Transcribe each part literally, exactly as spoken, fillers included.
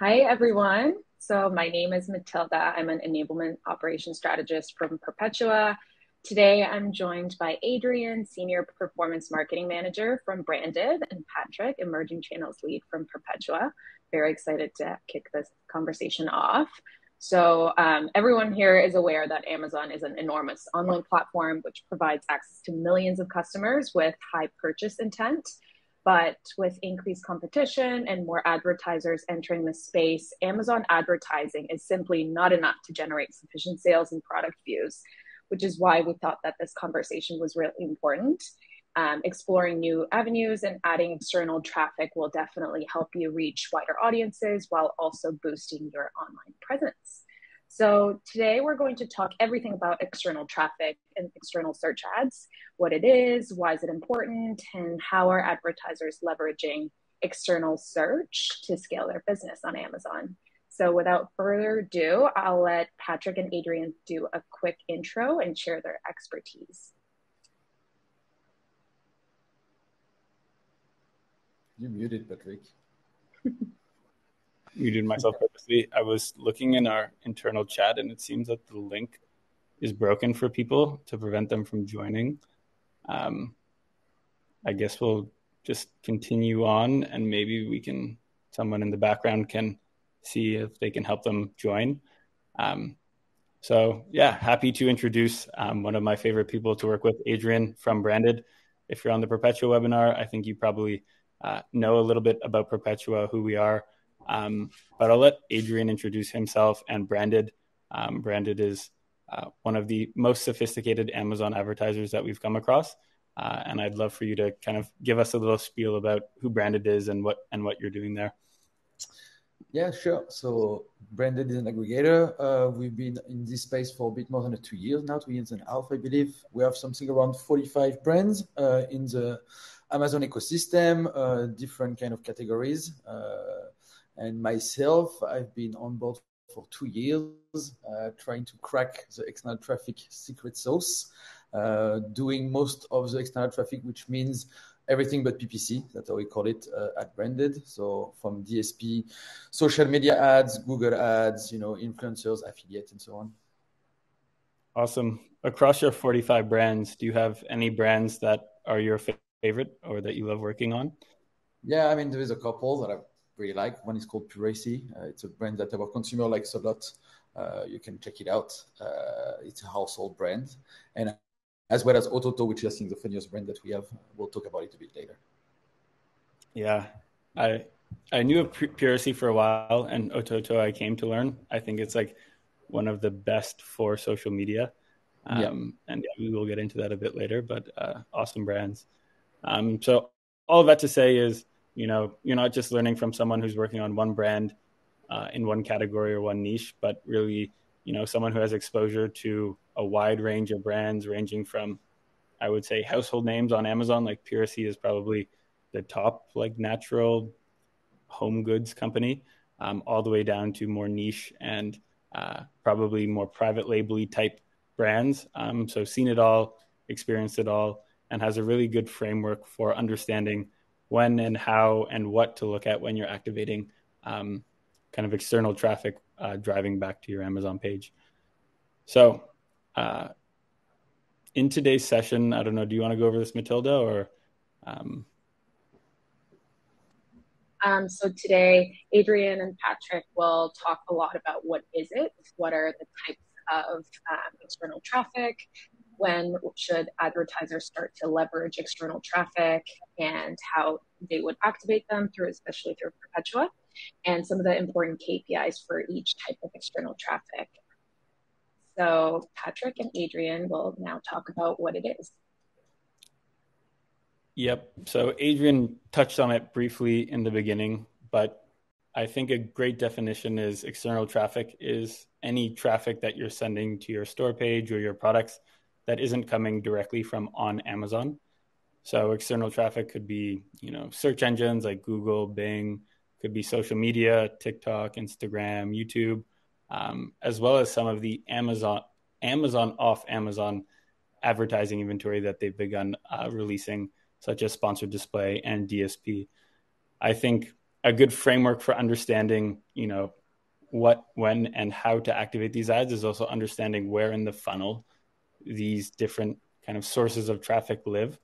Hi, everyone. So my name is Matilda. I'm an enablement operations strategist from Perpetua. Today, I'm joined by Adrien, Senior Performance Marketing Manager from Branded, and Patrick, Emerging Channels Lead from Perpetua. Very excited to kick this conversation off. So um, everyone here is aware that Amazon is an enormous online platform, which provides access to millions of customers with high purchase intent. But with increased competition and more advertisers entering the space, Amazon advertising is simply not enough to generate sufficient sales and product views, which is why we thought that this conversation was really important. Um, exploring new avenues and adding external traffic will definitely help you reach wider audiences while also boosting your online presence. So today we're going to talk everything about external traffic and external search ads, what it is, why is it important, and how are advertisers leveraging external search to scale their business on Amazon. So without further ado, I'll let Patrick and Adrien do a quick intro and share their expertise. You muted, Patrick. Muted myself purposely. I was looking in our internal chat, and it seems that the link is broken for people to prevent them from joining. Um, I guess we'll just continue on, and maybe we can, someone in the background can see if they can help them join. Um, so yeah, happy to introduce um, one of my favorite people to work with, Adrien from Branded. If you're on the Perpetua webinar, I think you probably uh, know a little bit about Perpetua, who we are. Um, but I'll let Adrien introduce himself and Branded. Um, Branded is uh, one of the most sophisticated Amazon advertisers that we've come across. Uh, and I'd love for you to kind of give us a little spiel about who Branded is and what and what you're doing there. Yeah, sure. So Branded is an aggregator. Uh, we've been in this space for a bit more than two years now, two years and a half, I believe. We have something around forty-five brands uh, in the Amazon ecosystem, uh, different kind of categories. Uh, And myself, I've been on board for two years, uh, trying to crack the external traffic secret sauce, uh, doing most of the external traffic, which means everything but P P C. That's how we call it uh, at Branded. So from D S P, social media ads, Google ads, you know, influencers, affiliates, and so on. Awesome. Across your forty-five brands, do you have any brands that are your favorite or that you love working on? Yeah, I mean, there is a couple that I've really like. One is called Puracy. Uh, it's a brand that our consumer likes a lot. Uh, you can check it out. Uh, it's a household brand. And as well as Ototo, which is I think the funniest brand that we have. We'll talk about it a bit later. Yeah. I I knew of Puracy for a while, and Ototo I came to learn. I think it's like one of the best for social media. Um, yeah. And we will get into that a bit later, but uh, awesome brands. Um, so all of that to say is, you know, you're not just learning from someone who's working on one brand uh, in one category or one niche, but really, you know, someone who has exposure to a wide range of brands ranging from, I would say, household names on Amazon. Like Puracy is probably the top, like, natural home goods company, um, all the way down to more niche and uh, probably more private label-y type brands. Um, so seen it all, experienced it all, and has a really good framework for understanding when and how and what to look at when you're activating um, kind of external traffic uh, driving back to your Amazon page. So uh, in today's session, I don't know, do you want to go over this, Matilda, or? Um... Um, so today, Adrien and Patrick will talk a lot about what is it, what are the types of um, external traffic, when should advertisers start to leverage external traffic and how they would activate them through, especially through Perpetua, and some of the important K P Is for each type of external traffic. So Patrick and Adrien will now talk about what it is. Yep. So Adrien touched on it briefly in the beginning, but I think a great definition is external traffic is any traffic that you're sending to your store page or your products that isn't coming directly from on Amazon. So external traffic could be, you know, search engines like Google, Bing, could be social media, TikTok, Instagram, YouTube, um, as well as some of the Amazon, Amazon off Amazon advertising inventory that they've begun uh, releasing, such as sponsored display and D S P. I think a good framework for understanding, you know, what, when, and how to activate these ads is also understanding where in the funnel these different kind of sources of traffic live.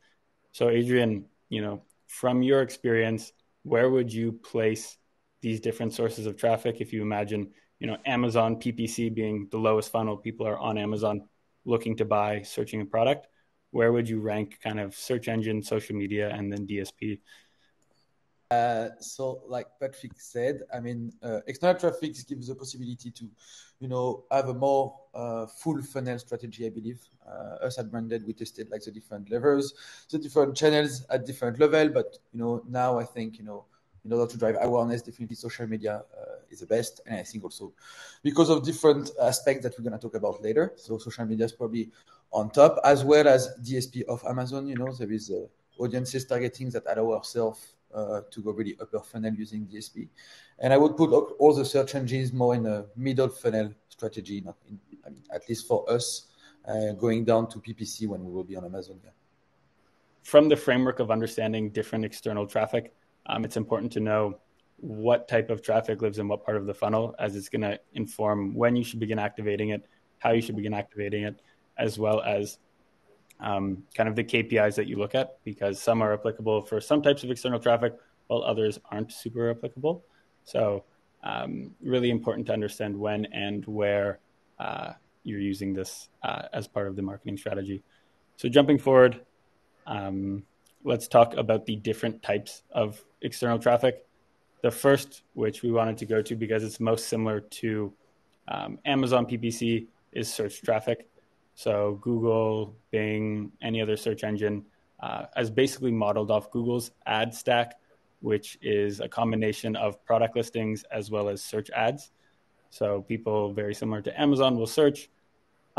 So Adrien, you know, from your experience, where would you place these different sources of traffic? If you imagine, you know, Amazon P P C being the lowest funnel, people are on Amazon looking to buy, searching a product, where would you rank kind of search engine, social media, and then D S P? Uh, so like Patrick said, I mean, uh, external traffic gives the possibility to, you know, have a more uh, full funnel strategy, I believe. Uh, us at Branded, we tested like the different levers, the different channels at different level. But, you know, now I think, you know, in order to drive awareness, definitely social media uh, is the best. And I think also because of different aspects that we're going to talk about later. So social media is probably on top, as well as D S P of Amazon. You know, there is uh, audiences targeting that allow ourselves uh, to go really upper funnel using D S P. And I would put all the search engines more in a middle funnel strategy, not in, I mean, at least for us, uh, going down to P P C when we will be on Amazon. Yeah. From the framework of understanding different external traffic, Um, it's important to know what type of traffic lives in what part of the funnel, as it's going to inform when you should begin activating it, how you should begin activating it, as well as um, kind of the K P Is that you look at, because some are applicable for some types of external traffic, while others aren't super applicable. So um, really important to understand when and where uh, you're using this uh, as part of the marketing strategy. So jumping forward, um, let's talk about the different types of external traffic. The first, which we wanted to go to because it's most similar to um, Amazon P P C, is search traffic. So Google, Bing, any other search engine uh, is basically modeled off Google's ad stack, which is a combination of product listings as well as search ads. So people very similar to Amazon will search,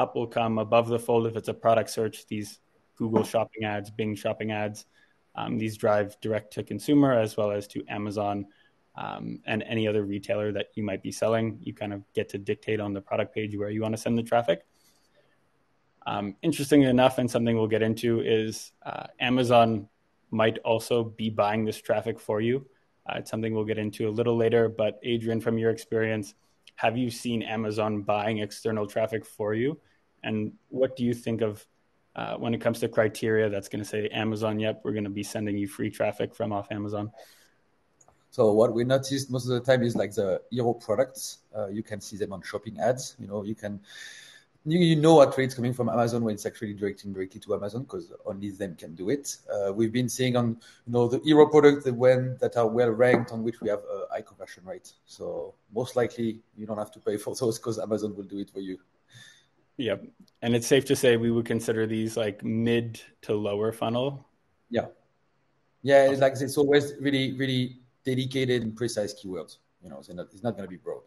up will come above the fold if it's a product search, these Google shopping ads, Bing shopping ads. Um, these drive direct to consumer as well as to Amazon um, and any other retailer that you might be selling. You kind of get to dictate on the product page where you want to send the traffic. Um, interestingly enough, and something we'll get into, is uh, Amazon might also be buying this traffic for you. Uh, it's something we'll get into a little later, but Adrien, from your experience, have you seen Amazon buying external traffic for you? And what do you think of Uh, when it comes to criteria, that's going to say Amazon, yep, we're going to be sending you free traffic from off Amazon? So what we noticed most of the time is like the hero products. Uh, you can see them on shopping ads. You know, you can, you, you know what rates coming from Amazon when it's actually directing directly to Amazon, because only them can do it. Uh, we've been seeing on, you know, the hero products that, when, that are well ranked, on which we have a high conversion rate. So most likely you don't have to pay for those because Amazon will do it for you. Yep. And it's safe to say we would consider these like mid to lower funnel. Yeah. Yeah. It's like, it's always really, really dedicated and precise keywords. You know, it's not, it's not going to be broad.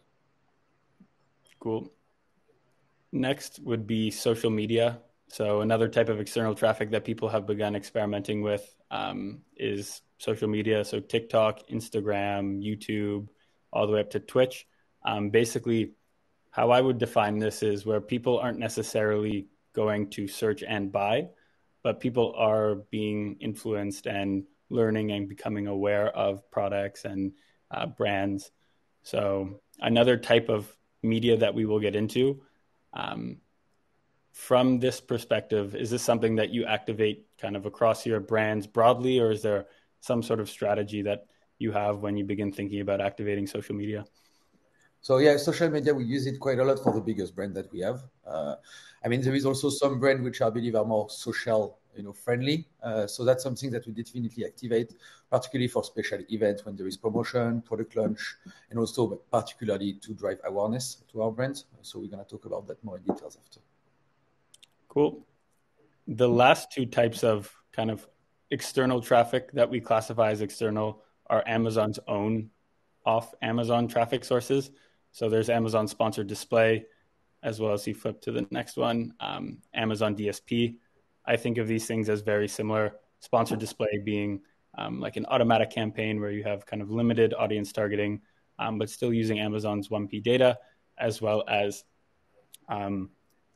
Cool. Next would be social media. So another type of external traffic that people have begun experimenting with um, is social media. So TikTok, Instagram, YouTube, all the way up to Twitch. Um, basically, how I would define this is where people aren't necessarily going to search and buy, but people are being influenced and learning and becoming aware of products and uh, brands. So another type of media that we will get into. Um, from this perspective, is this something that you activate kind of across your brands broadly, or is there some sort of strategy that you have when you begin thinking about activating social media? So yeah, social media, we use it quite a lot for the biggest brand that we have. Uh, I mean, there is also some brand which I believe are more social, you know, friendly. Uh, so that's something that we definitely activate, particularly for special events when there is promotion, product launch, and also but particularly to drive awareness to our brands. So we're going to talk about that more in details after. Cool. The last two types of kind of external traffic that we classify as external are Amazon's own off Amazon traffic sources. So there's Amazon sponsored display, as well as, you flip to the next one, um, Amazon D S P. I think of these things as very similar, sponsored display being um, like an automatic campaign where you have kind of limited audience targeting, um, but still using Amazon's one P data, as well as um,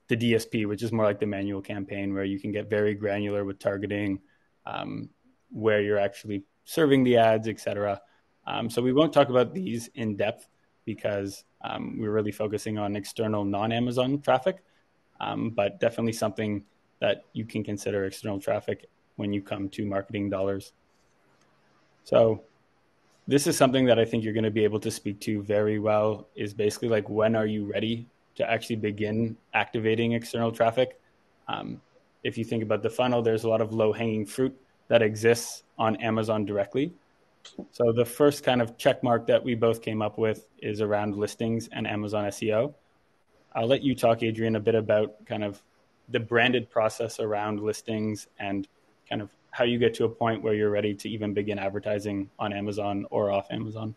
the D S P, which is more like the manual campaign where you can get very granular with targeting, um, where you're actually serving the ads, et cetera. Um, so we won't talk about these in depth because um, we're really focusing on external non-Amazon traffic, um, but definitely something that you can consider external traffic when you come to marketing dollars. So this is something that I think you're going to be able to speak to very well, is basically like, when are you ready to actually begin activating external traffic? Um, if you think about the funnel, there's a lot of low-hanging fruit that exists on Amazon directly. So the first kind of check mark that we both came up with is around listings and Amazon S E O. I'll let you talk, Adrien, a bit about kind of the branded process around listings and kind of how you get to a point where you're ready to even begin advertising on Amazon or off Amazon.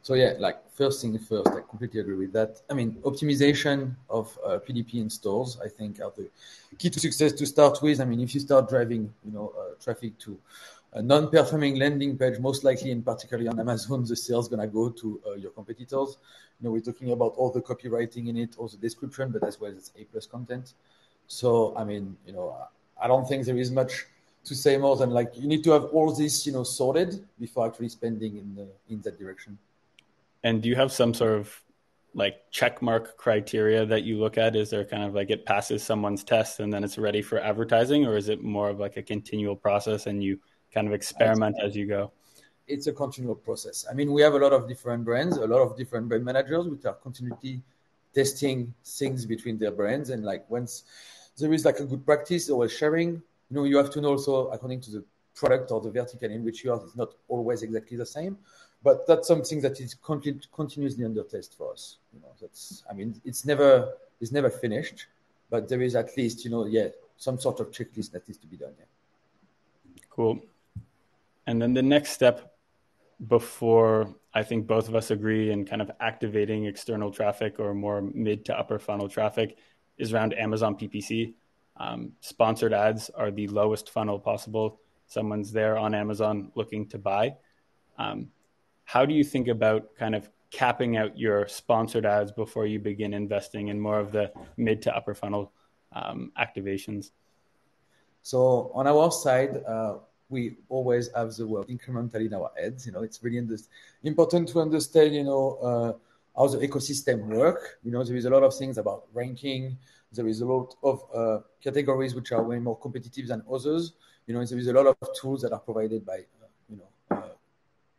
So yeah, like first thing first, I completely agree with that. I mean, optimization of uh, P D P in stores, I think, are the key to success to start with. I mean, if you start driving, you know, uh, traffic to a non-performing landing page, most likely, and particularly on Amazon, the sales gonna go to uh, your competitors. You know, we're talking about all the copywriting in it, all the description, but as well as A plus content. So I mean, you know, I don't think there is much to say more than like you need to have all this, you know, sorted before actually spending in the in that direction. And do you have some sort of like checkmark criteria that you look at? Is there kind of like it passes someone's test and then it's ready for advertising, or is it more of like a continual process and you kind of experiment as you go? It's a continual process. I mean, we have a lot of different brands, a lot of different brand managers, which are continually testing things between their brands. And like once there is like a good practice or a sharing, you know, you have to know also according to the product or the vertical in which you are, it's not always exactly the same. But that's something that is continu- continuously under test for us. You know, that's, I mean, it's never it's never finished, but there is at least, you know, yeah, some sort of checklist that needs to be done. Yeah. Cool. And then the next step before I think both of us agree in kind of activating external traffic or more mid to upper funnel traffic is around Amazon P P C. Um, sponsored ads are the lowest funnel possible. Someone's there on Amazon looking to buy. Um, How do you think about kind of capping out your sponsored ads before you begin investing in more of the mid to upper funnel um, activations? So on our side, uh, we always have the word incrementally in our ads. You know, it's really under- important to understand, you know, uh, how the ecosystem work. You know, there is a lot of things about ranking. There is a lot of uh, categories which are way more competitive than others. You know, and there is a lot of tools that are provided by, uh, you know,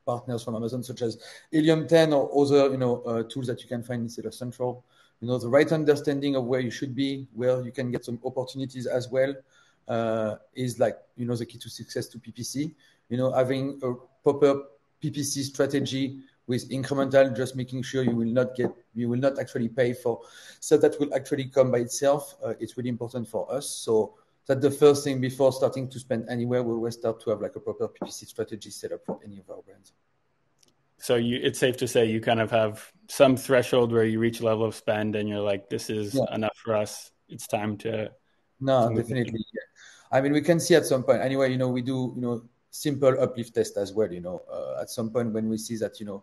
partners from Amazon, such as Helium ten or other, you know, uh, tools that you can find in Seller Central. You know, the right understanding of where you should be, where you can get some opportunities as well, uh, is like, you know, the key to success to P P C. You know, having a proper P P C strategy with incremental, just making sure you will not get, you will not actually pay for stuff that will actually come by itself. Uh, it's really important for us. So that's the first thing before starting to spend anywhere. We always start to have like a proper P P C strategy set up for any of our brands. So you, it's safe to say you kind of have some threshold where you reach a level of spend and you're like, this is yeah. enough for us. It's time to. No, to definitely. Yeah. I mean, we can see at some point anyway, you know, we do, you know, simple uplift test as well. You know, uh, at some point when we see that, you know,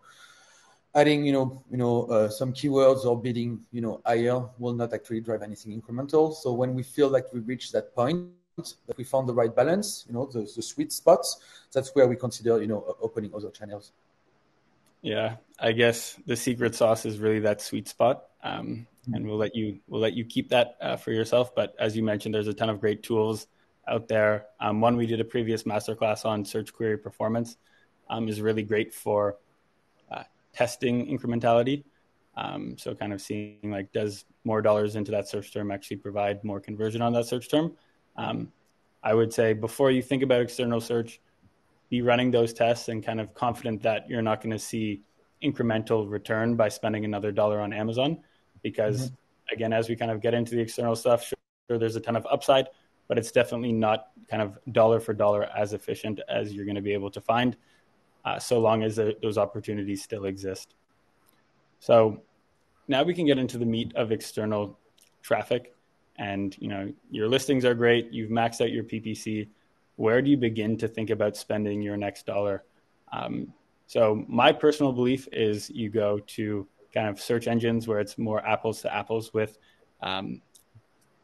adding, you know, you know, uh, some keywords or bidding, you know, higher will not actually drive anything incremental. So when we feel like we reach that point, that we found the right balance, you know, the, the sweet spots, that's where we consider, you know, opening other channels. Yeah, I guess the secret sauce is really that sweet spot, um, mm-hmm. and we'll let you we'll let you keep that uh, for yourself. But as you mentioned, there's a ton of great tools out there. Um, one we did a previous masterclass on, search query performance, um, is really great for testing incrementality. Um, so kind of seeing like, does more dollars into that search term actually provide more conversion on that search term? Um, I would say before you think about external search, be running those tests and kind of confident that you're not going to see incremental return by spending another dollar on Amazon. Because mm-hmm. again, as we kind of get into the external stuff, sure, there's a ton of upside, but it's definitely not kind of dollar for dollar as efficient as you're going to be able to find. Uh, so long as the, those opportunities still exist. So now we can get into the meat of external traffic, and you know, your listings are great. You've maxed out your P P C. Where do you begin to think about spending your next dollar? Um, so my personal belief is you go to kind of search engines where it's more apples to apples with um,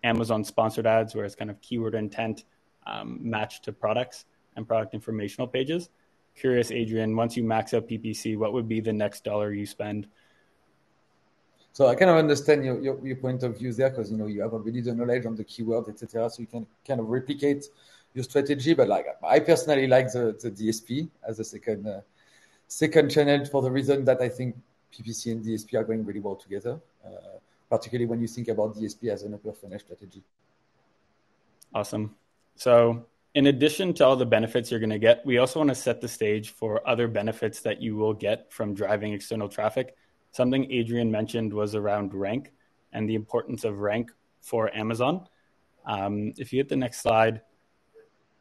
Amazon sponsored ads, where it's kind of keyword intent um, matched to products and product informational pages. curious, Adrien, once you max out P P C, what would be the next dollar you spend? So I kind of understand your, your, your point of view there, because, you know, you have already the knowledge on the keyword, et cetera. So you can kind of replicate your strategy. But like, I personally like the, the D S P as a second uh, second channel, for the reason that I think P P C and D S P are going really well together, uh, particularly when you think about D S P as an upper funnel strategy. Awesome. So in addition to all the benefits you're going to get, we also want to set the stage for other benefits that you will get from driving external traffic. Something Adrien mentioned was around rank and the importance of rank for Amazon. Um, if you hit the next slide,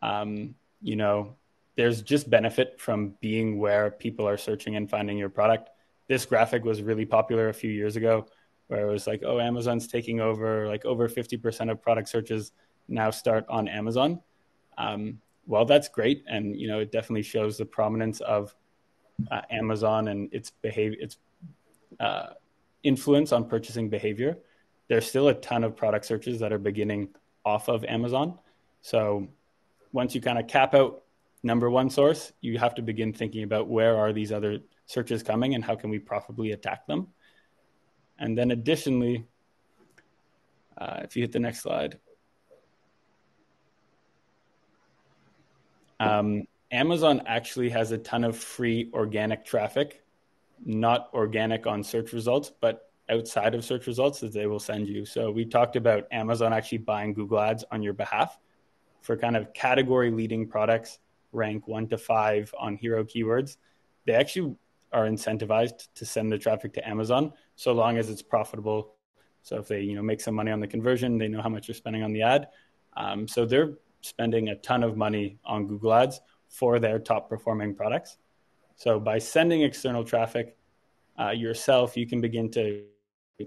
um, you know, there's just benefit from being where people are searching and finding your product. This graphic was really popular a few years ago, where it was like, oh, Amazon's taking over, like over fifty percent of product searches now start on Amazon. Um, well, that's great. And, you know, it definitely shows the prominence of uh, Amazon and its behavior, its Uh, influence on purchasing behavior. There's still a ton of product searches that are beginning off of Amazon. So once you kind of cap out number one source, you have to begin thinking about where are these other searches coming and how can we profitably attack them. And then additionally, uh, if you hit the next slide, um, Amazon actually has a ton of free organic traffic, not organic on search results, but outside of search results that they will send you. So we talked about Amazon actually buying Google ads on your behalf for kind of category leading products, rank one to five on hero keywords. They actually are incentivized to send the traffic to Amazon so long as it's profitable. So if they, you know, make some money on the conversion, they know how much you're spending on the ad. Um, so they're spending a ton of money on Google ads for their top performing products. So by sending external traffic uh, yourself, you can begin to,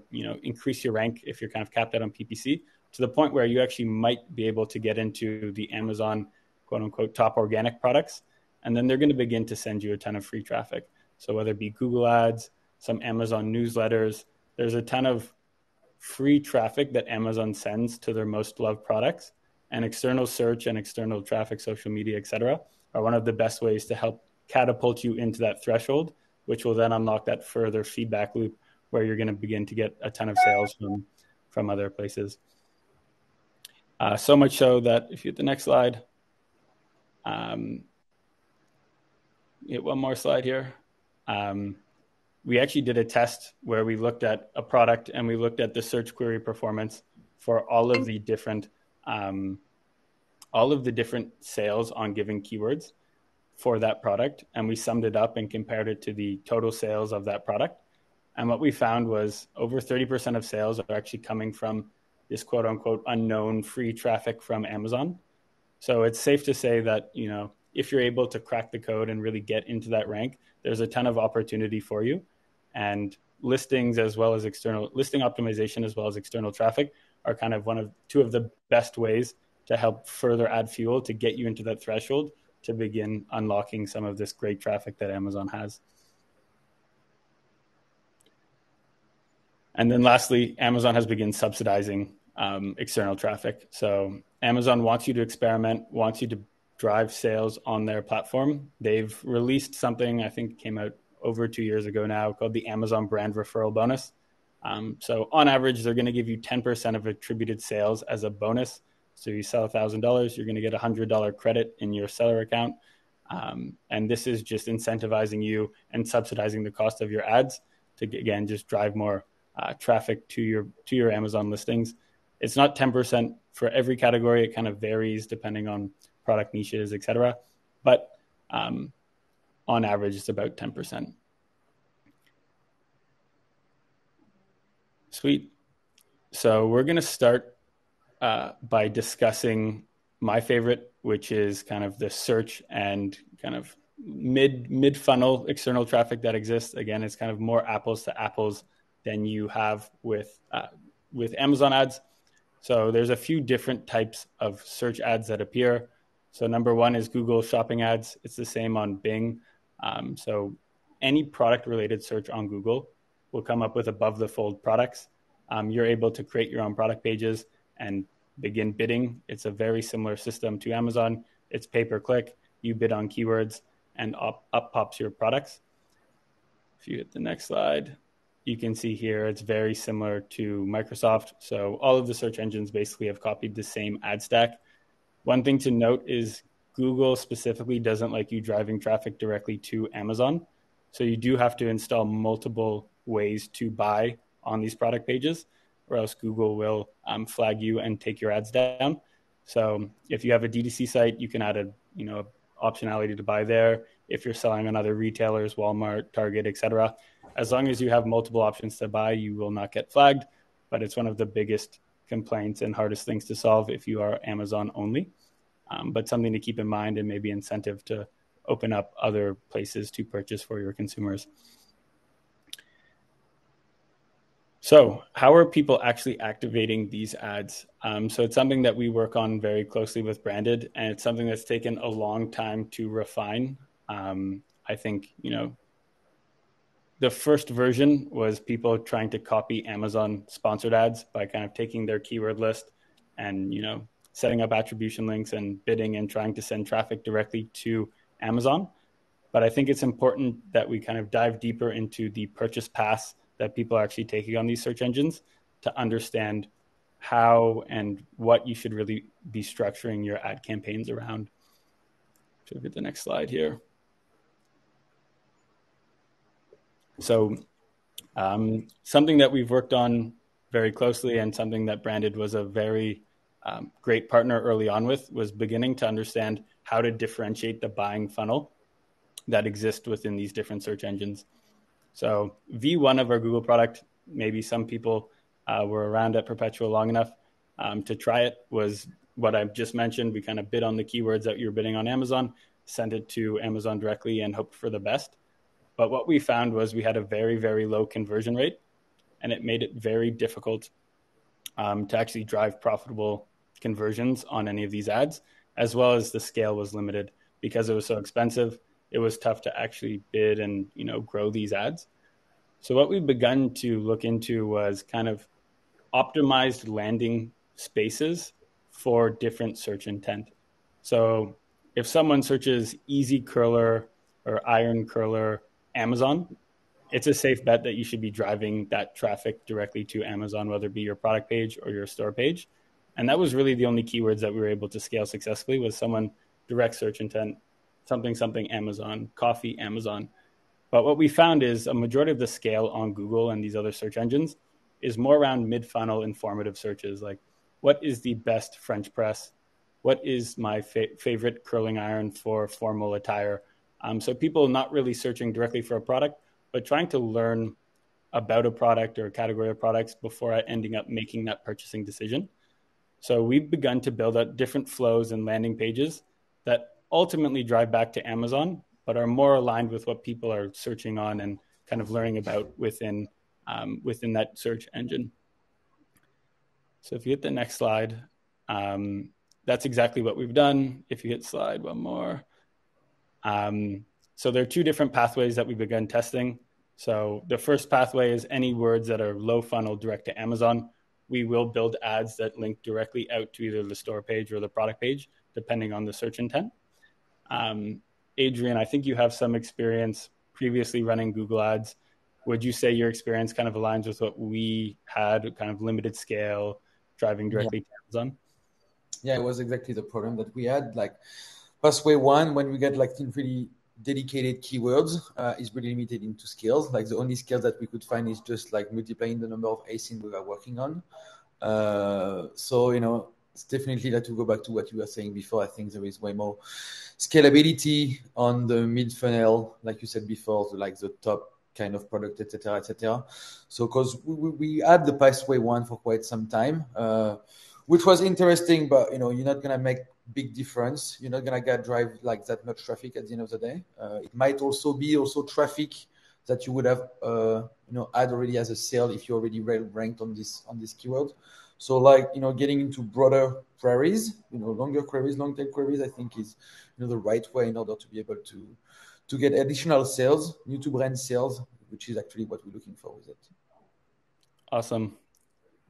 you know, increase your rank if you're kind of capped out on P P C, to the point where you actually might be able to get into the Amazon, quote unquote, top organic products. And then they're going to begin to send you a ton of free traffic. So whether it be Google ads, some Amazon newsletters, there's a ton of free traffic that Amazon sends to their most loved products, and external search and external traffic, social media, et cetera, are one of the best ways to help catapult you into that threshold, which will then unlock that further feedback loop where you're going to begin to get a ton of sales from, from other places. Uh, so much so that if you hit the next slide, um, hit one more slide here. Um, we actually did a test where we looked at a product and we looked at the search query performance for all of the different, um, all of the different sales on given keywords for that product, and we summed it up and compared it to the total sales of that product. And what we found was over thirty percent of sales are actually coming from this quote unquote unknown free traffic from Amazon. So it's safe to say that, you know, if you're able to crack the code and really get into that rank, there's a ton of opportunity for you. And listings as well as external listing optimization, as well as external traffic, are kind of one of two of the best ways to help further add fuel to get you into that threshold to begin unlocking some of this great traffic that Amazon has. And then lastly, Amazon has begun subsidizing um, external traffic. So Amazon wants you to experiment, wants you to drive sales on their platform. They've released something, I think came out over two years ago now, called the Amazon Brand Referral Bonus. Um, so on average, they're going to give you ten percent of attributed sales as a bonus. So you sell one thousand dollars, you're going to get a one hundred dollars credit in your seller account. Um, and this is just incentivizing you and subsidizing the cost of your ads to, again, just drive more uh, traffic to your to your Amazon listings. It's not ten percent for every category. It kind of varies depending on product niches, et cetera. But um, on average, it's about ten percent. Sweet. So we're going to start Uh, by discussing my favorite, which is kind of the search and kind of mid mid funnel external traffic that exists. Again, it's kind of more apples to apples than you have with uh, with Amazon ads. So there's a few different types of search ads that appear. So number one is Google shopping ads. It's the same on Bing. Um, so any product related search on Google will come up with above the fold products. Um, you're able to create your own product pages and begin bidding. It's a very similar system to Amazon. It's pay-per-click. You bid on keywords and up, up pops your products. If you hit the next slide, you can see here it's very similar to Microsoft. So all of the search engines basically have copied the same ad stack. One thing to note is Google specifically doesn't like you driving traffic directly to Amazon. So you do have to install multiple ways to buy on these product pages, or else Google will um, flag you and take your ads down. So if you have a D T C site, you can add a, you know, optionality to buy there. If you're selling on other retailers, Walmart, Target, et cetera, as long as you have multiple options to buy, you will not get flagged. But it's one of the biggest complaints and hardest things to solve if you are Amazon only. Um, but something to keep in mind and maybe incentive to open up other places to purchase for your consumers. So how are people actually activating these ads? Um, so it's something that we work on very closely with Branded, and it's something that's taken a long time to refine. Um, I think, you know, the first version was people trying to copy Amazon sponsored ads by kind of taking their keyword list and, you know, setting up attribution links and bidding and trying to send traffic directly to Amazon. But I think it's important that we kind of dive deeper into the purchase paths that people are actually taking on these search engines to understand how and what you should really be structuring your ad campaigns around. So we'll get the next slide here. So um, something that we've worked on very closely and something that Branded was a very um, great partner early on with was beginning to understand how to differentiate the buying funnel that exists within these different search engines. So V one of our Google product, maybe some people uh, were around at Perpetua long enough um, to try it, was what I've just mentioned. We kind of bid on the keywords that you're bidding on Amazon, sent it to Amazon directly and hoped for the best. But what we found was we had a very, very low conversion rate, and it made it very difficult um, to actually drive profitable conversions on any of these ads, as well as the scale was limited because it was so expensive. It was tough to actually bid and, you know, grow these ads. So what we've begun to look into was kind of optimized landing spaces for different search intent. So if someone searches easy curler or iron curler Amazon, it's a safe bet that you should be driving that traffic directly to Amazon, whether it be your product page or your store page. And that was really the only keywords that we were able to scale successfully was someone direct search intent, something, something, Amazon, coffee, Amazon. But what we found is a majority of the scale on Google and these other search engines is more around mid-funnel informative searches. Like, what is the best French press? What is my fa- favorite curling iron for formal attire? Um, so people not really searching directly for a product, but trying to learn about a product or a category of products before ending up making that purchasing decision. So we've begun to build out different flows and landing pages that ultimately drive back to Amazon, but are more aligned with what people are searching on and kind of learning about within um, within that search engine. So if you hit the next slide, um, that's exactly what we've done. If you hit slide one more. Um, so there are two different pathways that we've begun testing. So the first pathway is any words that are low funnel direct to Amazon. We will build ads that link directly out to either the store page or the product page, depending on the search intent. Um, Adrien, I think you have some experience previously running Google ads. Would you say your experience kind of aligns with what we had, kind of limited scale, driving directly yeah. to Amazon? Yeah, it was exactly the problem that we had. Like pathway one, when we get like really dedicated keywords, uh, is really limited into scales. Like the only scale that we could find is just like multiplying the number of A S I N we were working on. Uh, so, you know, it's definitely that, to go back to what you were saying before, I think there is way more scalability on the mid-funnel, like you said before, the, like the top kind of product, et cetera, et cetera. So because we, we had the pathway one for quite some time, uh, which was interesting, but, you know, you're not going to make big difference. You're not going to get drive like that much traffic at the end of the day. Uh, it might also be also traffic that you would have, uh, you know, had already as a sale if you're already ranked on this on this keyword. So like, you know, getting into broader queries, you know, longer queries, long tail queries, I think is, you know, the right way in order to be able to, to get additional sales, new to brand sales, which is actually what we're looking for with it. Awesome.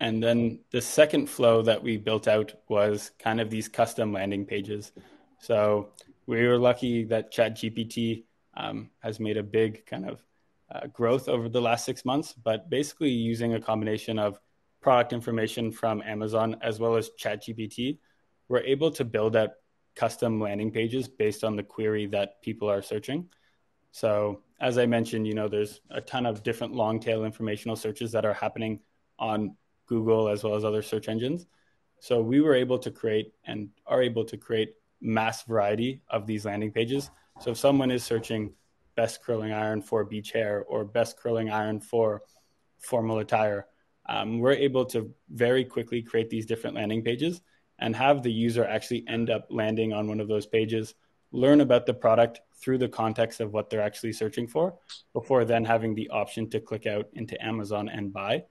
And then the second flow that we built out was kind of these custom landing pages. So we were lucky that ChatGPT um, has made a big kind of uh, growth over the last six months, but basically using a combination of product information from Amazon as well as ChatGPT, we're able to build out custom landing pages based on the query that people are searching. So as I mentioned, you know, there's a ton of different long tail informational searches that are happening on Google as well as other search engines. So we were able to create and are able to create mass variety of these landing pages. So if someone is searching best curling iron for beach hair or best curling iron for formal attire, um, we're able to very quickly create these different landing pages and have the user actually end up landing on one of those pages, learn about the product through the context of what they're actually searching for before then having the option to click out into Amazon and buy.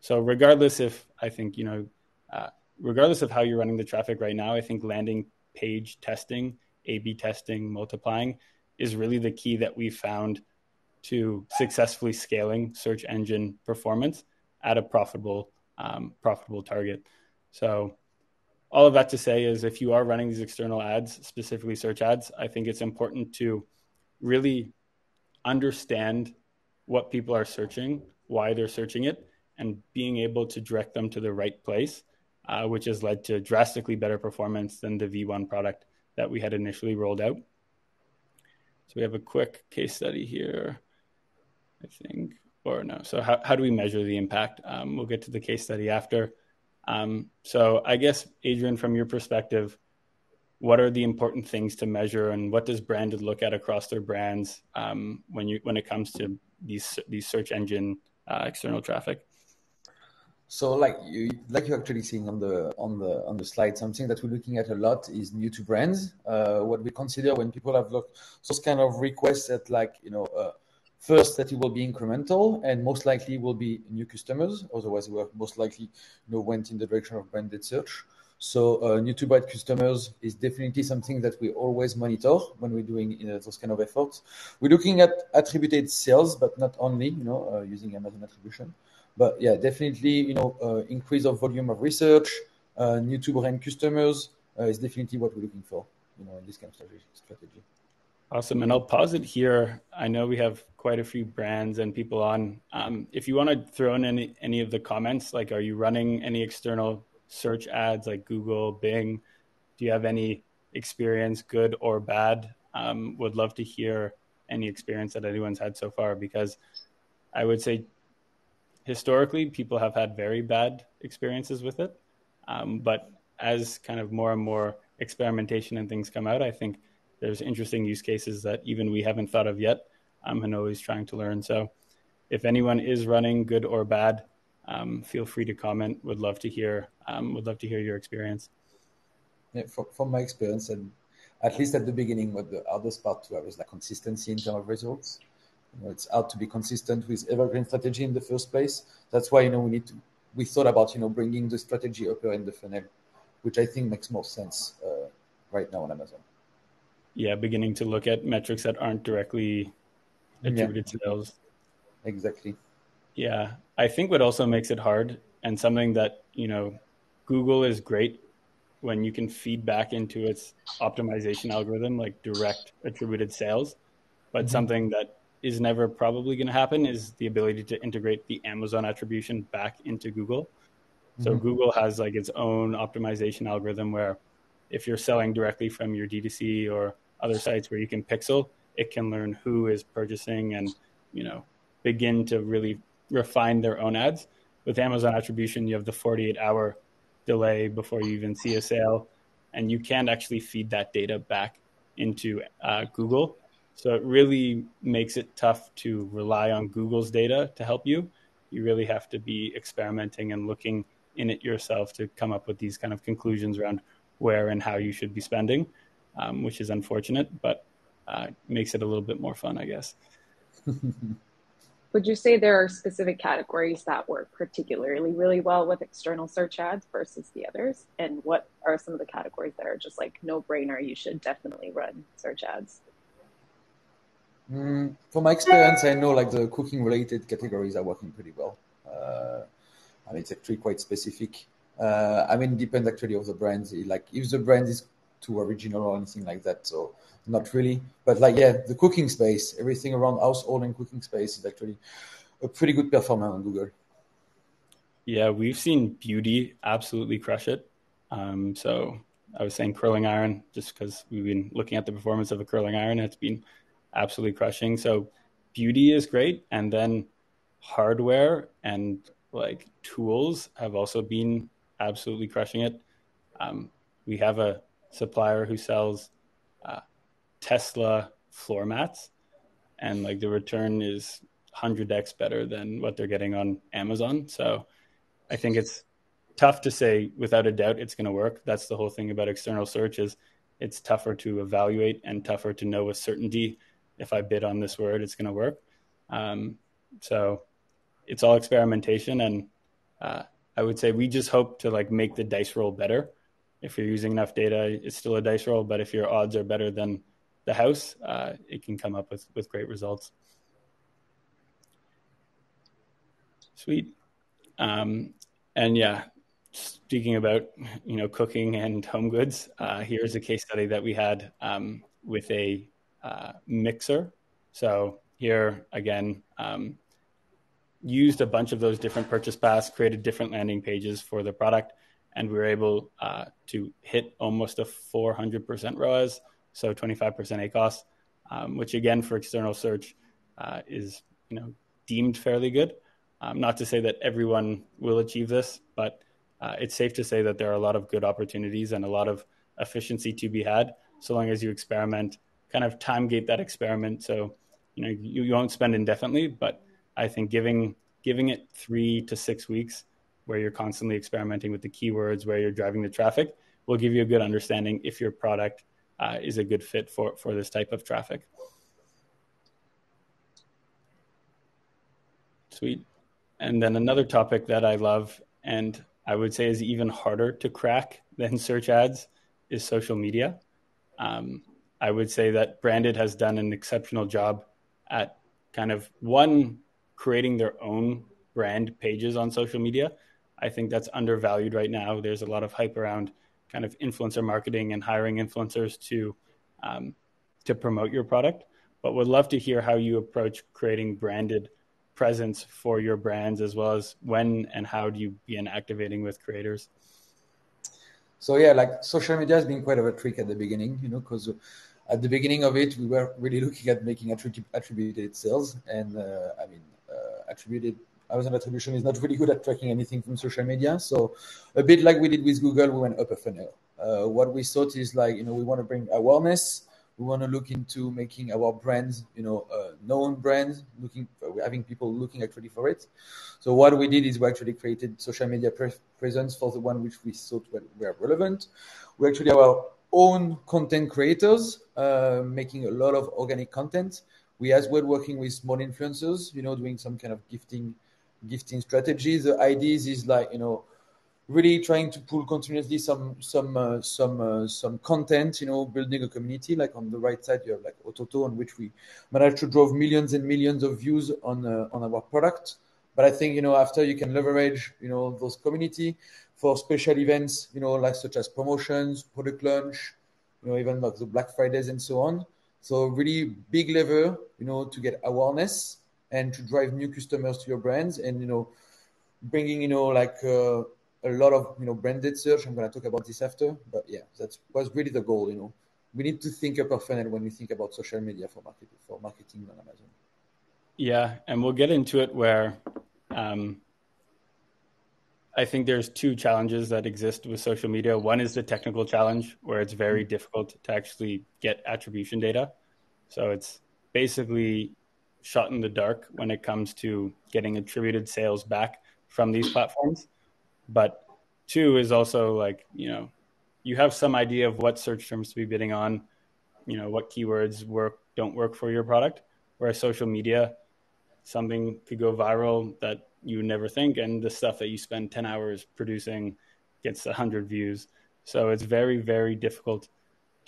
So regardless if I think, you know, uh, regardless of how you're running the traffic right now, I think landing page testing, A B testing, multiplying is really the key that we found to successfully scaling search engine performance at a profitable, um, profitable target. So all of that to say is if you are running these external ads, specifically search ads, I think it's important to really understand what people are searching, why they're searching it, and being able to direct them to the right place, uh, which has led to drastically better performance than the V one product that we had initially rolled out. So we have a quick case study here, I think, or no. So how, how do we measure the impact? Um, we'll get to the case study after. Um, so I guess, Adrien, from your perspective, what are the important things to measure and what does Branded look at across their brands um, when you when it comes to these these search engine uh, external traffic? So like you like you're actually seeing on the on the on the slide, something that we're looking at a lot is new to brands. Uh, what we consider when people have looked those kind of requests that like, you know, uh, first, that it will be incremental and most likely will be new customers. Otherwise, we most likely, you know, went in the direction of branded search. So uh, new to brand customers is definitely something that we always monitor when we're doing you know, those kind of efforts. We're looking at attributed sales, but not only, you know, uh, using Amazon attribution. But yeah, definitely, you know, uh, increase of volume of research, uh, new to brand customers uh, is definitely what we're looking for, you know, in this kind of strategy. Awesome. And I'll pause it here. I know we have quite a few brands and people on. Um, if you want to throw in any, any of the comments, like are you running any external search ads like Google, Bing? Do you have any experience, good or bad? Um, would love to hear any experience that anyone's had so far, because I would say historically people have had very bad experiences with it. Um, but as kind of more and more experimentation and things come out, I think there's interesting use cases that even we haven't thought of yet um, and always trying to learn. So if anyone is running, good or bad, um, feel free to comment. Would love to hear um, would love to hear your experience. Yeah, from, from my experience, and at least at the beginning, what the hardest part to have is like consistency in terms of results. You know, it's hard to be consistent with evergreen strategy in the first place. That's why, you know, we need to, we thought about, you know, bringing the strategy up in the funnel, which I think makes more sense uh, right now on Amazon. Yeah, beginning to look at metrics that aren't directly attributed yeah. to sales. Exactly. Yeah, I think what also makes it hard and something that, you know, Google is great when you can feed back into its optimization algorithm, like direct attributed sales. But mm-hmm. something that is never probably going to happen is the ability to integrate the Amazon attribution back into Google. So mm-hmm. Google has like its own optimization algorithm where if you're selling directly from your D T C or other sites where you can pixel, it can learn who is purchasing and, you know, begin to really refine their own ads. With Amazon attribution, you have the forty-eight hour delay before you even see a sale, and you can't actually feed that data back into uh, Google. So it really makes it tough to rely on Google's data to help you. You really have to be experimenting and looking in it yourself to come up with these kind of conclusions around where and how you should be spending. Um, which is unfortunate, but uh, makes it a little bit more fun, I guess. Would you say there are specific categories that work particularly really well with external search ads versus the others? And what are some of the categories that are just like no-brainer, you should definitely run search ads? Mm, from my experience, I know like the cooking-related categories are working pretty well. Uh, I mean, it's actually quite specific. Uh, I mean, it depends actually on the brands. Like if the brand is too original or anything like that. So not really. But like, yeah, the cooking space, everything around household and cooking space is actually a pretty good performer on Google. Yeah, we've seen beauty absolutely crush it. Um, so I was saying curling iron, just because we've been looking at the performance of a curling iron, it's been absolutely crushing. So beauty is great. And then hardware and like tools have also been absolutely crushing it. Um, we have a supplier who sells uh, Tesla floor mats, and like the return is one hundred x better than what they're getting on Amazon. So I think it's tough to say without a doubt it's going to work. That's the whole thing about external search, is it's tougher to evaluate and tougher to know with certainty if I bid on this word, it's going to work. Um, so it's all experimentation. And uh, I would say we just hope to like make the dice roll better. If you're using enough data, it's still a dice roll, but if your odds are better than the house, uh, it can come up with, with great results. Sweet. Um, and yeah, speaking about, you know, cooking and home goods, uh, here's a case study that we had um, with a uh, mixer. So here again, um, used a bunch of those different purchase paths, created different landing pages for the product, and we were able uh, to hit almost a four hundred percent ROAS, so twenty-five percent A C O S, um, which again for external search uh, is, you know, deemed fairly good. Um, not to say that everyone will achieve this, but uh, it's safe to say that there are a lot of good opportunities and a lot of efficiency to be had, so long as you experiment, kind of time gate that experiment. So, you know, you, you won't spend indefinitely, but I think giving giving it three to six weeks where you're constantly experimenting with the keywords, where you're driving the traffic, will give you a good understanding if your product uh, is a good fit for, for this type of traffic. Sweet. And then another topic that I love, and I would say is even harder to crack than search ads, is social media. Um, I would say that Branded has done an exceptional job at kind of, one, creating their own brand pages on social media. I think that's undervalued right now. There's a lot of hype around kind of influencer marketing and hiring influencers to um, to promote your product. But would love to hear how you approach creating branded presence for your brands, as well as when and how do you begin activating with creators? So yeah, like social media has been quite of a trick at the beginning, you know, because at the beginning of it, we were really looking at making attrib- attributed sales. And uh, I mean, uh, attributed Amazon attribution is not really good at tracking anything from social media. So a bit like we did with Google, we went up a funnel. Uh, what we thought is like, you know, we want to bring awareness. We want to look into making our brands, you know, uh, known brands, looking, we're having people looking actually for it. So what we did is we actually created social media pre- presence for the one which we thought were, were relevant. We actually have our own content creators, uh, making a lot of organic content. We as well working with small influencers, you know, doing some kind of gifting, gifting strategies. The ideas is like, you know, really trying to pull continuously some some uh, some uh, some content, you know, building a community. Like on the right side, you have like Ototo, on which we managed to drive millions and millions of views on uh, on our product. But I think, you know, after you can leverage, you know, those community for special events, you know, like such as promotions, product launch, you know, even like the Black Fridays and so on. So really big lever, you know, to get awareness and to drive new customers to your brands, and, you know, bringing, you know, like. Uh, A lot of, you know, branded search. I'm going to talk about this after, but yeah, that was really the goal. You know, we need to think upper funnel when we think about social media for marketing for marketing on Amazon. Yeah, and we'll get into it where um, I think there's two challenges that exist with social media. One is the technical challenge, where it's very difficult to actually get attribution data. So it's basically shot in the dark when it comes to getting attributed sales back from these platforms. But two is also like, you know, you have some idea of what search terms to be bidding on, you know, what keywords work, don't work for your product. Whereas social media, something could go viral that you would never think. And the stuff that you spend ten hours producing gets one hundred views. So it's very, very difficult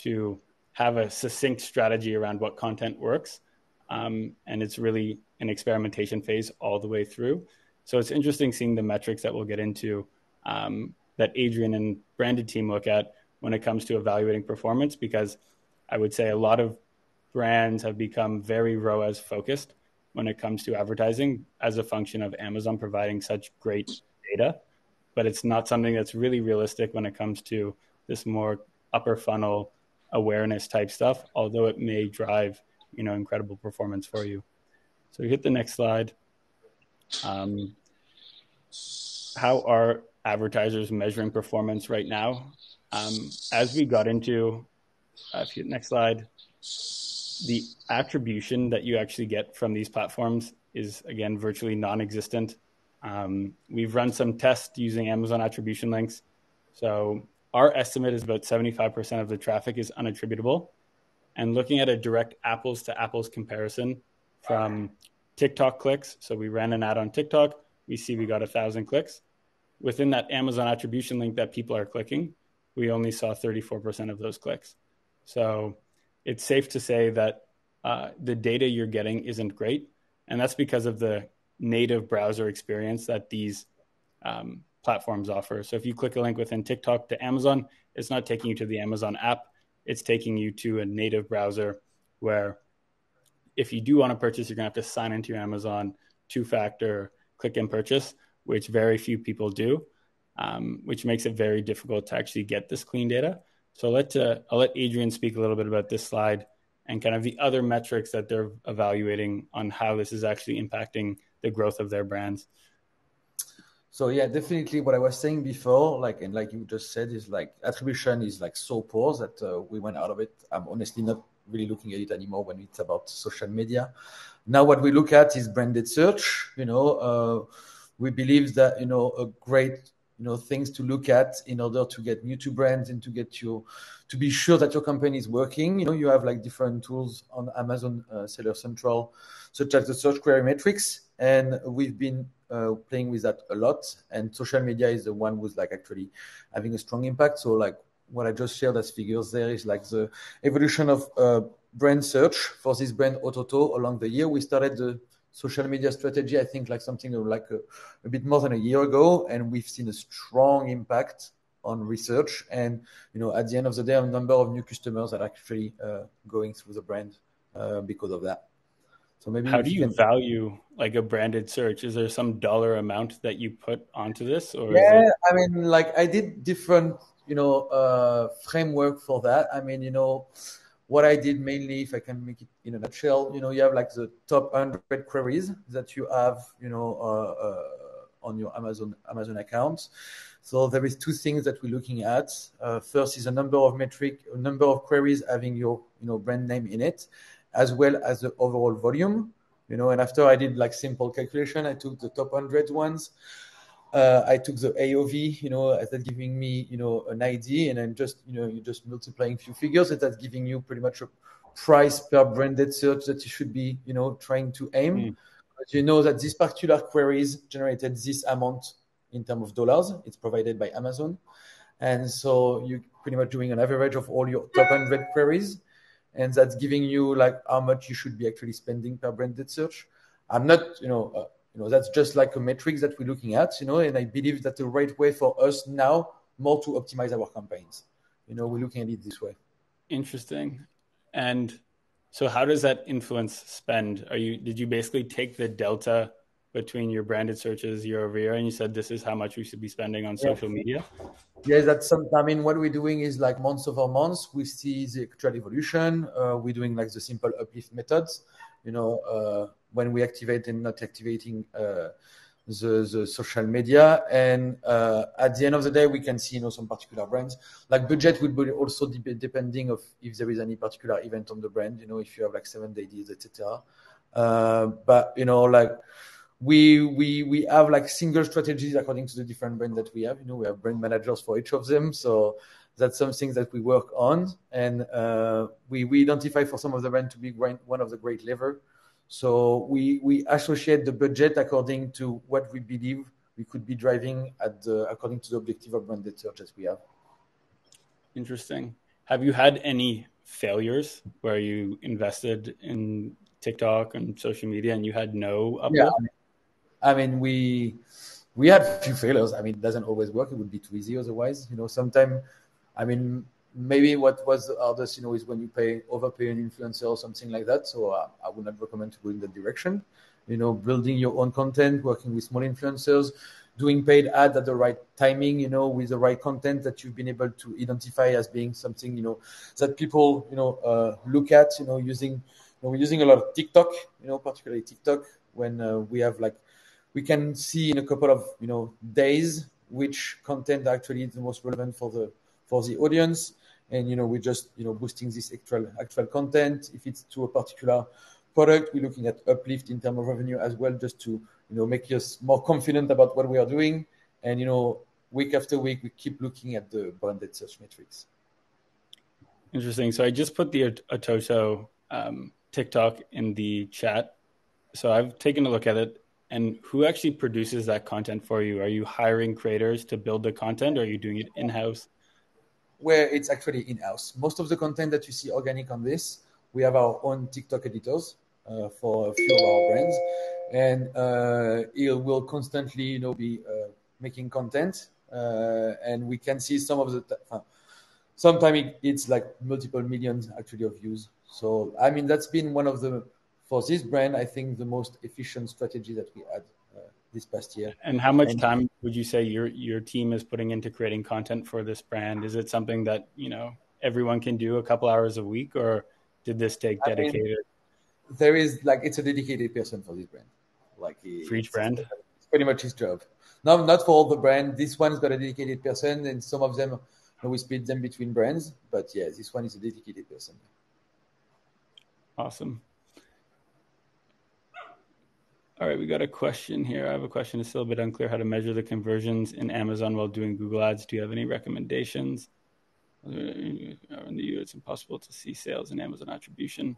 to have a succinct strategy around what content works. Um, and it's really an experimentation phase all the way through. So it's interesting seeing the metrics that we'll get into um, that Adrien and Branded team look at, when it comes to evaluating performance, because I would say a lot of brands have become very ROAS focused when it comes to advertising as a function of Amazon providing such great data, but it's not something that's really realistic when it comes to this more upper funnel awareness type stuff, although it may drive, you know, incredible performance for you. So you hit the next slide. Um, how are advertisers measuring performance right now? Um, as we got into, uh, if you hit next slide, the attribution that you actually get from these platforms is, again, virtually non-existent. Um, we've run some tests using Amazon attribution links. So our estimate is about seventy-five percent of the traffic is unattributable. And looking at a direct apples to apples comparison from TikTok clicks. So we ran an ad on TikTok. We see we got a thousand clicks. Within that Amazon attribution link that people are clicking, we only saw thirty-four percent of those clicks. So it's safe to say that uh, the data you're getting isn't great. And that's because of the native browser experience that these um, platforms offer. So if you click a link within TikTok to Amazon, it's not taking you to the Amazon app. It's taking you to a native browser where if you do want to purchase, you're going to have to sign into your Amazon two-factor click and purchase, which very few people do, um, which makes it very difficult to actually get this clean data. So let, uh, I'll let Adrien speak a little bit about this slide and kind of the other metrics that they're evaluating on how this is actually impacting the growth of their brands. So yeah, definitely what I was saying before, like, and like you just said, is like attribution is like so poor that uh, we went out of it. I'm honestly not really looking at it anymore when it's about social media. Now what we look at is branded search. You know, uh, we believe that, you know, a great, you know, things to look at in order to get new to brands and to get you to be sure that your campaign is working. You know, you have like different tools on Amazon uh, Seller Central, such as the search query metrics. And we've been uh, playing with that a lot. And social media is the one who's like actually having a strong impact. So like what I just shared as figures there is like the evolution of uh, brand search for this brand Ototo along the year. We started the social media strategy, I think like something like a, a bit more than a year ago. And we've seen a strong impact on research. And, you know, at the end of the day, a number of new customers are actually uh, going through the brand uh, because of that. So maybe how do you can... value like a branded search? Is there some dollar amount that you put onto this? Or yeah, is it... I mean, like I did different, you know, uh, framework for that. I mean, you know, what I did mainly, if I can make it in a nutshell, you know, you have like the top one hundred queries that you have, you know, uh, uh, on your Amazon Amazon account. So there is two things that we're looking at. Uh, first is a number of metric, a number of queries having your, you know, brand name in it, as well as the overall volume, you know, and after I did like simple calculation, I took the top one hundred ones. Uh, I took the A O V, you know, that giving me, you know, an idea, and then just, you know, you're just multiplying a few figures, and that's giving you pretty much a price per branded search that you should be, you know, trying to aim. Mm. But you know that these particular queries generated this amount in terms of dollars. It's provided by Amazon. And so you're pretty much doing an average of all your top one hundred queries. And that's giving you like how much you should be actually spending per branded search. I'm not, you know, uh, you know, that's just like a metric that we're looking at, you know, and I believe that the right way for us now more to optimize our campaigns. You know, we're looking at it this way. Interesting. And so how does that influence spend? Are you, did you basically take the delta between your branded searches year over year and you said, this is how much we should be spending on social media? Yeah, that's something. I mean, what we're doing is like months over months, we see the actual evolution. Uh, we're doing like the simple uplift methods, you know, uh, when we activate and not activating uh, the, the social media. And uh, at the end of the day, we can see, you know, some particular brands. Like budget would be also de- depending of if there is any particular event on the brand, you know, if you have like seven day deals, et cetera. Uh, but, you know, like... We we we have like single strategies according to the different brands that we have. You know, we have brand managers for each of them. So that's something that we work on. And uh, we, we identify for some of the brands to be one of the great levers. So we, we associate the budget according to what we believe we could be driving at the, according to the objective of branded search as we have. Interesting. Have you had any failures where you invested in TikTok and social media and you had no upload? Yeah. I mean, we we had a few failures. I mean, it doesn't always work. It would be too easy otherwise. You know, sometimes I mean, maybe what was the hardest, you know, is when you pay overpay an influencer or something like that. So uh, I would not recommend to go in that direction. You know, building your own content, working with small influencers, doing paid ads at the right timing, you know, with the right content that you've been able to identify as being something, you know, that people, you know, uh, look at, you know, using, you know, we're using a lot of TikTok, you know, particularly TikTok, when uh, we have like, we can see in a couple of, you know, days, which content actually is the most relevant for the, for the audience. And, you know, we're just, you know, boosting this actual, actual content. If it's to a particular product, we're looking at uplift in terms of revenue as well, just to, you know, make us more confident about what we are doing. And, you know, week after week, we keep looking at the branded search metrics. Interesting. So I just put the Ototo um, TikTok in the chat. So I've taken a look at it. And who actually produces that content for you? Are you hiring creators to build the content, or are you doing it in-house? Where it's actually in-house. Most of the content that you see organic on this, we have our own TikTok editors uh, for a few of our brands. And uh, it will constantly, you know, be uh, making content. Uh, and we can see some of the... T- uh, sometimes it, it's like multiple millions actually of views. So, I mean, that's been one of the... For this brand, I think the most efficient strategy that we had uh, this past year. And how much time would you say your your team is putting into creating content for this brand? Is it something that, you know, everyone can do a couple hours a week, or did this take dedicated? I mean, there is like, it's a dedicated person for this brand. Like he, for each brand? It's pretty much his job. No, not for all the brand. This one's got a dedicated person, and some of them, you know, we split them between brands. But yeah, this one is a dedicated person. Awesome. All right, we got a question here. I have a question. It's still a bit unclear how to measure the conversions in Amazon while doing Google Ads. Do you have any recommendations? In the U S, it's impossible to see sales in Amazon attribution.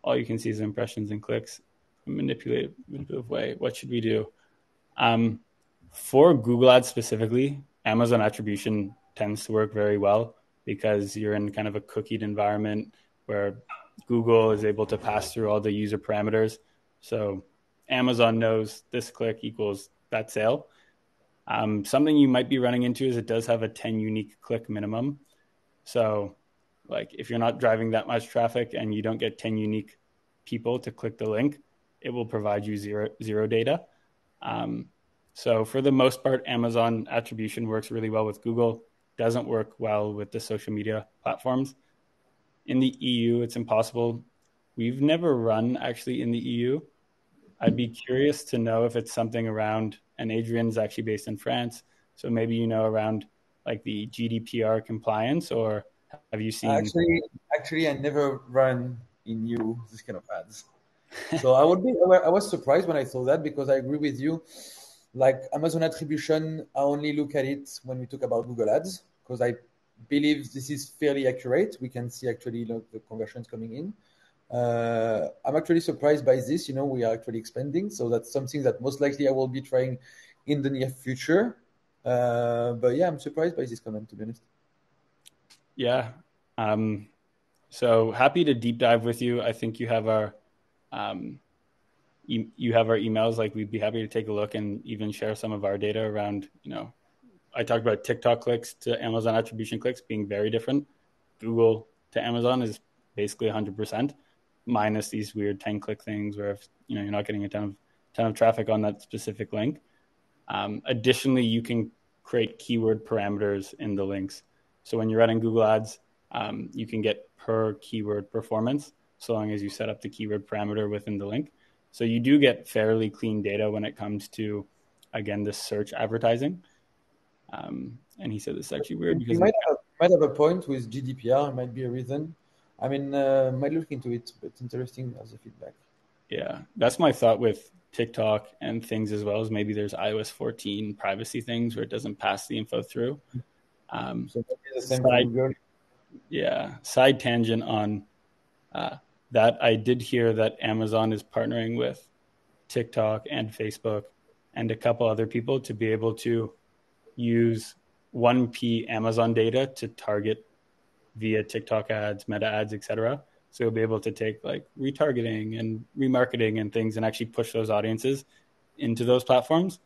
All you can see is impressions and clicks. A manipulative, manipulative way. What should we do? Um, for Google Ads specifically, Amazon attribution tends to work very well because you're in kind of a cookied environment where Google is able to pass through all the user parameters. So Amazon knows this click equals that sale. Um, something you might be running into is it does have a ten unique click minimum. So like if you're not driving that much traffic and you don't get ten unique people to click the link, it will provide you zero, zero data. Um, so for the most part, Amazon attribution works really well with Google, doesn't work well with the social media platforms. In the E U, it's impossible. We've never run actually in the E U. I'd be curious to know if it's something around, and Adrien's actually based in France, so maybe, you know, around like the G D P R compliance, or have you seen? Actually, actually I never run in you this kind of ads. So I would be, I was surprised when I saw that, because I agree with you. Like Amazon attribution, I only look at it when we talk about Google Ads, because I believe this is fairly accurate. We can see actually, you know, the conversions coming in. Uh, I'm actually surprised by this. You know, we are actually expanding. So that's something that most likely I will be trying in the near future. Uh, but yeah, I'm surprised by this comment, to be honest. Yeah. Um, so happy to deep dive with you. I think you have our, um, e- you have our emails. Like we'd be happy to take a look and even share some of our data around, you know, I talked about TikTok clicks to Amazon attribution clicks being very different. Google to Amazon is basically one hundred percent. Minus these weird ten-click things where if, you know, you're not getting a ton of ton of traffic on that specific link. Um, additionally, you can create keyword parameters in the links. So when you're running Google Ads, um, you can get per keyword performance so long as you set up the keyword parameter within the link. So you do get fairly clean data when it comes to, again, this search advertising. Um, and he said this is actually weird because you might have, might have a point with G D P R. It might be a reason. I mean, uh, might look into it, but interesting as a feedback. Yeah, that's my thought with TikTok and things as well, as maybe there's iOS fourteen privacy things where it doesn't pass the info through. Um, so the same side, yeah, side tangent on uh, that. I did hear that Amazon is partnering with TikTok and Facebook and a couple other people to be able to use one P Amazon data to target via TikTok ads, meta ads, et cetera. So you'll be able to take like retargeting and remarketing and things and actually push those audiences into those platforms.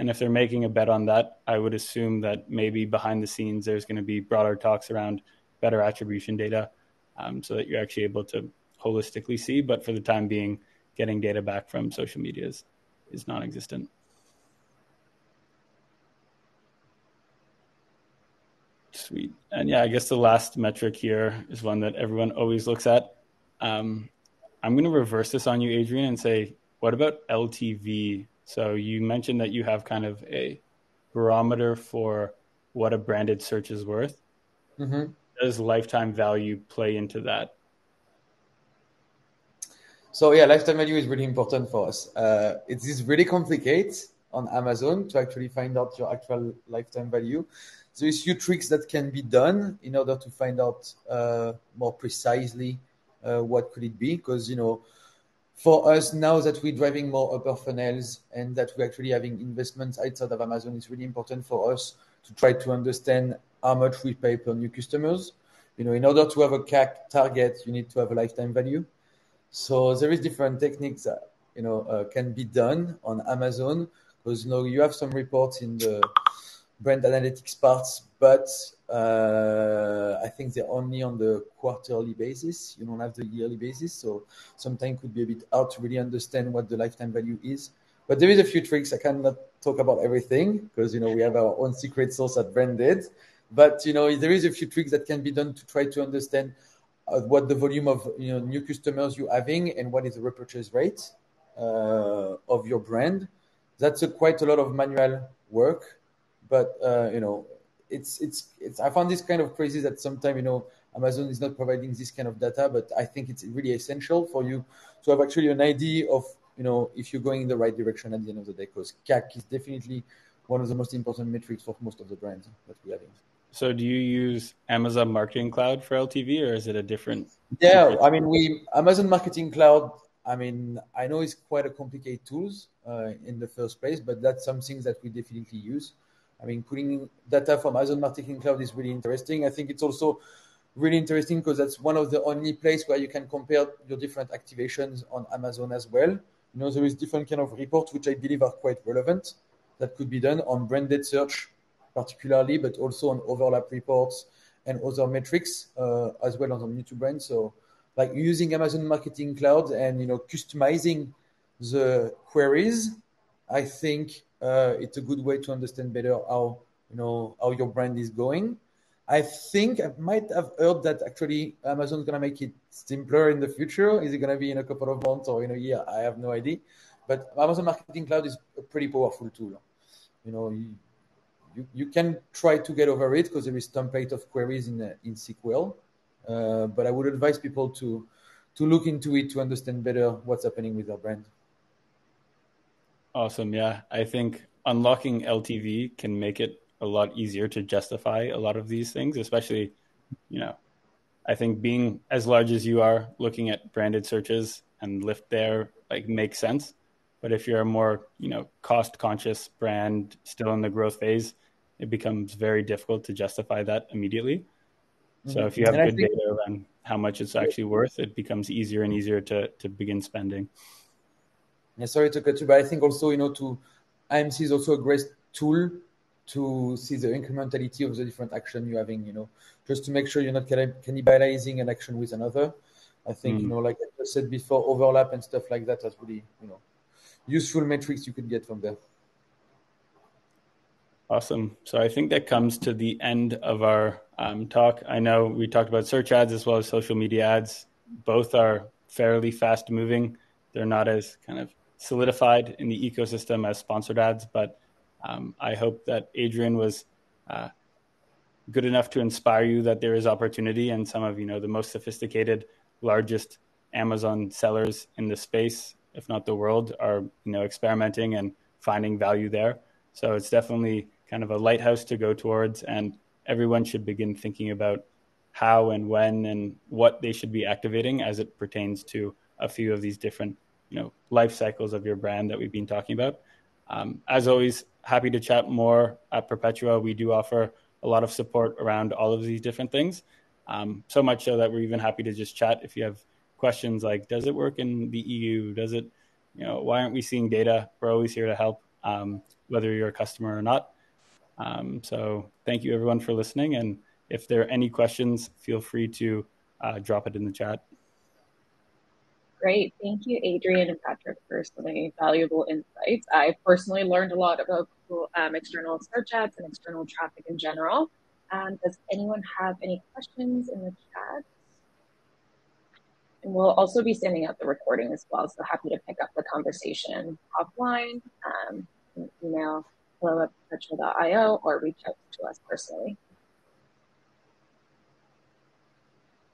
And if they're making a bet on that, I would assume that maybe behind the scenes, there's going to be broader talks around better attribution data um, so that you're actually able to holistically see. But for the time being, getting data back from social media is, is non-existent. Sweet. And yeah, I guess the last metric here is one that everyone always looks at. Um, I'm going to reverse this on you, Adrien, and say, what about L T V? So you mentioned that you have kind of a barometer for what a branded search is worth. Mm-hmm. Does lifetime value play into that? So yeah, lifetime value is really important for us. Uh, it is really complicated on Amazon to actually find out your actual lifetime value. So there's a few tricks that can be done in order to find out uh, more precisely uh, what could it be, because, you know, for us, now that we're driving more upper funnels and that we're actually having investments outside of Amazon, it's really important for us to try to understand how much we pay per new customers. You know, in order to have a C A C target, you need to have a lifetime value. So there is different techniques that, you know, uh, can be done on Amazon, because, you know, you have some reports in the brand analytics parts, but uh, I think they're only on the quarterly basis. You don't have the yearly basis. So sometimes it could be a bit hard to really understand what the lifetime value is. But there is a few tricks. I cannot talk about everything because, you know, we have our own secret sauce at Branded. But, you know, there is a few tricks that can be done to try to understand uh, what the volume of, you know, new customers you're having and what is the repurchase rate uh, of your brand. That's a, quite a lot of manual work. But, uh, you know, it's, it's, it's, I found this kind of crazy that sometimes, you know, Amazon is not providing this kind of data, but I think it's really essential for you to have actually an idea of, you know, if you're going in the right direction at the end of the day, because C A C is definitely one of the most important metrics for most of the brands that we have. So do you use Amazon Marketing Cloud for L T V, or is it a different? Yeah, different... I mean, we, Amazon Marketing Cloud, I mean, I know it's quite a complicated tool uh, in the first place, but that's something that we definitely use. I mean, putting data from Amazon Marketing Cloud is really interesting. I think it's also really interesting because that's one of the only places where you can compare your different activations on Amazon as well. You know, there is different kind of reports, which I believe are quite relevant, that could be done on branded search particularly, but also on overlap reports and other metrics uh, as well on the new to brand. So like using Amazon Marketing Cloud and, you know, customizing the queries, I think Uh, it's a good way to understand better how, you know, how your brand is going. I think I might have heard that actually Amazon's going to make it simpler in the future. Is it going to be in a couple of months or in a year? I have no idea. But Amazon Marketing Cloud is a pretty powerful tool. You know, you you, you can try to get over it because there is template of queries in uh, in S Q L. Uh, but I would advise people to to look into it to understand better what's happening with their brand. Awesome. Yeah, I think unlocking L T V can make it a lot easier to justify a lot of these things, especially, you know, I think being as large as you are, looking at branded searches and lift there, like, makes sense. But if you're a more, you know, cost conscious brand still in the growth phase, it becomes very difficult to justify that immediately. Mm-hmm. So if you have and good think- data around how much it's actually worth, it becomes easier and easier to, to begin spending. Yeah, sorry to cut you, but I think also, you know, to I M C is also a great tool to see the incrementality of the different action you're having, you know, just to make sure you're not cannibalizing an action with another. I think, mm-hmm. you know, like I said before, overlap and stuff like that, that's really, you know, useful metrics you could get from there. Awesome. So I think that comes to the end of our um, talk. I know we talked about search ads as well as social media ads. Both are fairly fast moving. They're not as kind of solidified in the ecosystem as sponsored ads, but um, I hope that Adrien was uh, good enough to inspire you that there is opportunity, and some of, you know, the most sophisticated, largest Amazon sellers in the space, if not the world, are, you know, experimenting and finding value there. So it's definitely kind of a lighthouse to go towards, and everyone should begin thinking about how and when and what they should be activating as it pertains to a few of these different, you know, life cycles of your brand that we've been talking about. Um, as always, happy to chat more at Perpetua. We do offer a lot of support around all of these different things. Um, so much so that we're even happy to just chat if you have questions like, does it work in the E U? Does it, you know, why aren't we seeing data? We're always here to help. Um, whether you're a customer or not. Um, so thank you everyone for listening. And if there are any questions, feel free to uh, drop it in the chat. Great. Thank you, Adrien and Patrick, for so many valuable insights. I personally learned a lot about um, external search ads and external traffic in general. Um, does anyone have any questions in the chat? And we'll also be sending out the recording as well, so happy to pick up the conversation offline, um, email hello at perpetua dot i o or reach out to us personally.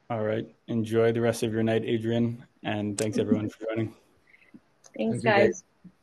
All right. Enjoy the rest of your night, Adrien. And thanks, everyone, for joining. Thanks, guys.